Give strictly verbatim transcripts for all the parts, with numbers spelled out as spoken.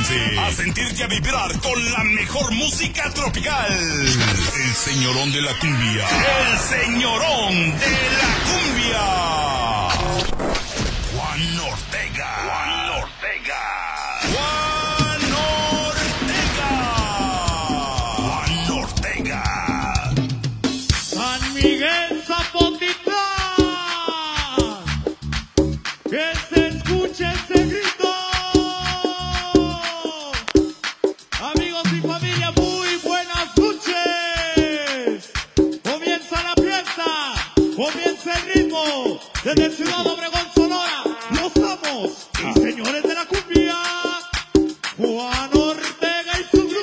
Conéctense a sentir y a vibrar con la mejor música tropical. El señorón de la cumbia. El señorón de la cumbia. Juan Ortega. Juan Ortega. Juan Ortega. Juan Ortega. San Miguel Zapotitlán. Que se escuche ese grito. Comienza el ritmo desde Ciudad Obregón, Sonora. Los amos y señores de la cumbia, Juan Ortega y su grupo.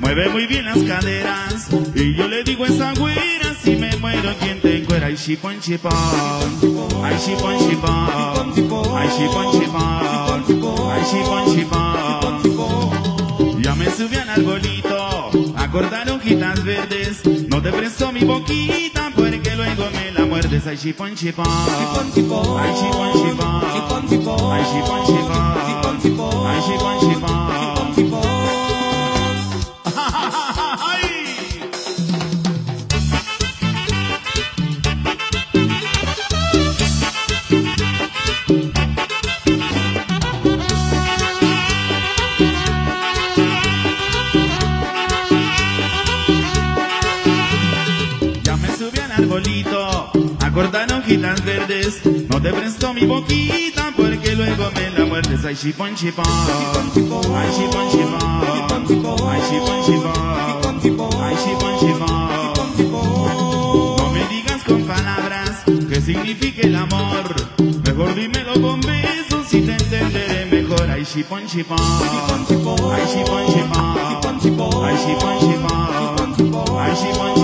Mueve muy bien las caderas, y yo le digo a esa güera, si me muero quien te encuera. Ay, ChiponChipon, ay, ChiponChipon, ay, ChiponChipon, ay, ChiponChipon. Ya me subí al arbolito a cortar hojitas verdes, no te presto mi boquita porque luego me la muerdes. Ay, ChiponChipon, ay, ChiponChipon, ay, ChiponChipon, ay, ChiponChipon, ay, ChiponChipon. Cortan hojitas verdes, no te presto mi boquita porque luego me la muerdes. Ay, ChiponChipon, ay, ChiponChipon, ay, ChiponChipon, ay, ChiponChipon. No me digas con palabras que signifique el amor, mejor dímelo con besos y te entenderé mejor. Ay, ChiponChipon, ay, ChiponChipon, ay, ChiponChipon, ay, ChiponChipon, ay, ChiponChipon. Ay, ChiponChipon, ay, ChiponChipon, ay, ChiponChipon, ay, ChiponChipon.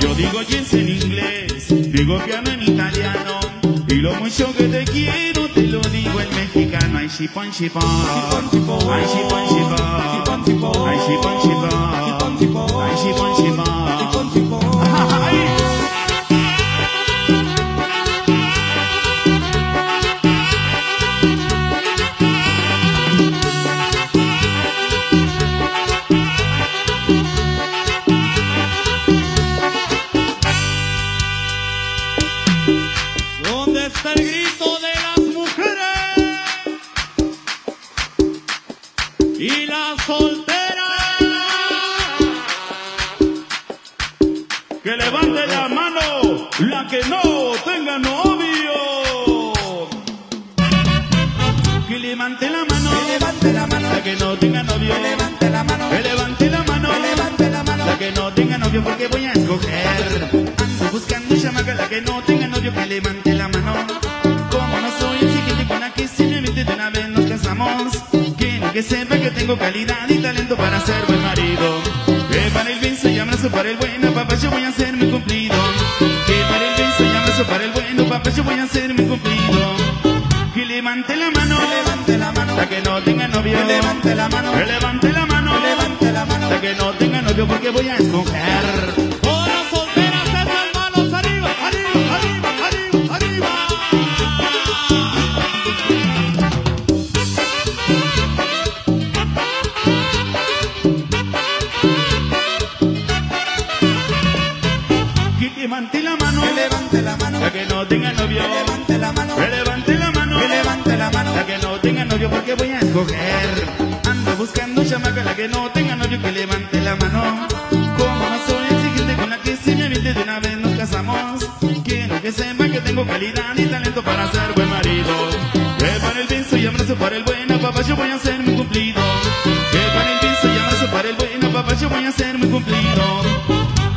Yo digo yes en inglés, digo piano en italiano, y lo mucho que te quiero te lo digo en mexicano. Ay, ChiponChipon, ay, ChiponChipon, ay, ChiponChipon, ay, ChiponChipon. Y la soltera, que levante la mano la que no tenga novio. Que levante la mano, que levante la mano la que no tenga novio. Que levante la mano, que levante la mano, que levante la mano la que no tenga novio, porque voy a escoger. Ando buscando chamaca la que no tenga novio, que levante la mano. Como no soy el siguiente con la que simplemente de una vez nos casamos. Que sepa que tengo calidad y talento para ser buen marido. Que para el bien se llama eso, para el bueno, papá, yo voy a ser mi cumplido. Que para el bien se llama eso, para el bueno, papá, yo voy a ser mi cumplido. Que levante la mano, que levante la mano, la que no tenga novio. Que levante la mano, que levante la mano, que levante la mano, la que no tenga novio, porque voy a escoger. Tenga novio, que levante la mano, que levante la mano, que levante la mano, la que no tenga novio, porque voy a escoger. Ando buscando chamaca la que no tenga novio que levante la mano. Como soy exigente con la que si me miente de una vez nos casamos. Quiero que sepa que tengo calidad y talento para ser buen marido. Que para el beso y abrazo para el buen papá yo voy a ser muy cumplido. Que para el beso y abrazo para el buen papá yo voy a ser muy cumplido.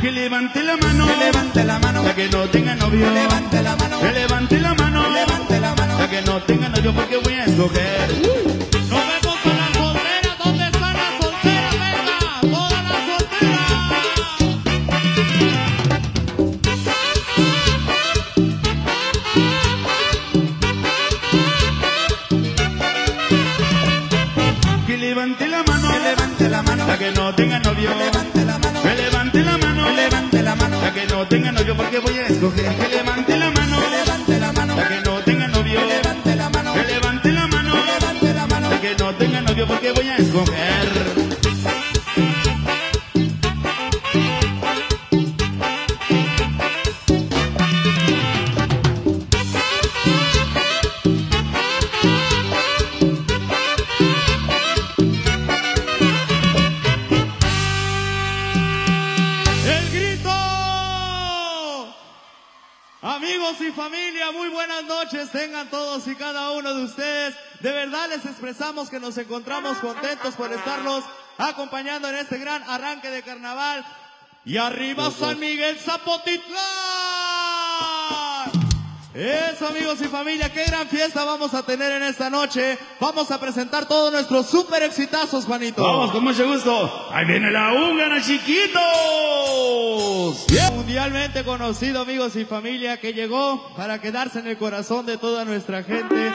Que levante la mano, que levante la mano, la que no tenga novio, que levante la mano, que levante la mano, que levante la mano, la que no tenga novio porque voy a escoger. Uh. Nos vemos con las solteras, ¿dónde están las solteras? Venga, todas las solteras. Que levante la mano, que levante la mano, la que no tenga novio, que levante la mano, que levante la mano. Levante la mano, la que no tenga novio porque voy a escoger. Que levante la mano, que levante la mano, la que no tenga novio. Que levante la mano, que levante la mano, que levante la mano, la que no tenga novio porque voy a escoger. Amigos y familia, muy buenas noches tengan todos y cada uno de ustedes. De verdad les expresamos que nos encontramos contentos por estarnos acompañando en este gran arranque de carnaval. Y arriba San Miguel Zapotitlán. Eso, amigos y familia, qué gran fiesta vamos a tener en esta noche. Vamos a presentar todos nuestros super exitazos, Juanito. Vamos, con mucho gusto. Ahí viene LaHungara, chiquitos. Yeah. Mundialmente conocido, amigos y familia, que llegó para quedarse en el corazón de toda nuestra gente.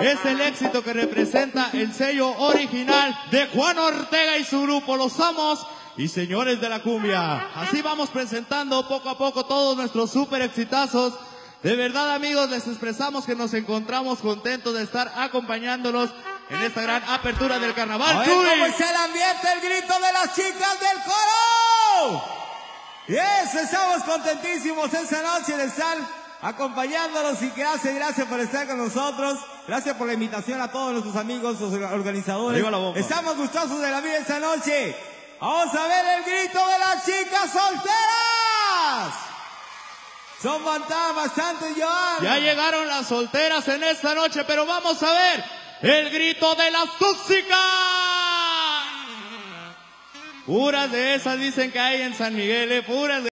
Es el éxito que representa el sello original de Juan Ortega y su grupo. Los amos y señores de la cumbia. Así vamos presentando poco a poco todos nuestros super exitazos. De verdad, amigos, les expresamos que nos encontramos contentos de estar acompañándonos en esta gran apertura del carnaval. Oye, ¿cómo es el ambiente? El grito de las chicas del coro. Yes, estamos contentísimos esta noche de estar acompañándonos y gracias, gracias por estar con nosotros. Gracias por la invitación a todos nuestros amigos, los organizadores. Estamos gustosos de la vida esta noche. Vamos a ver el grito de las chicas solteras. Son bastante, Joan. Ya llegaron las solteras en esta noche, pero vamos a ver el grito de las tóxicas. Puras de esas dicen que hay en San Miguel, ¿eh? Puras de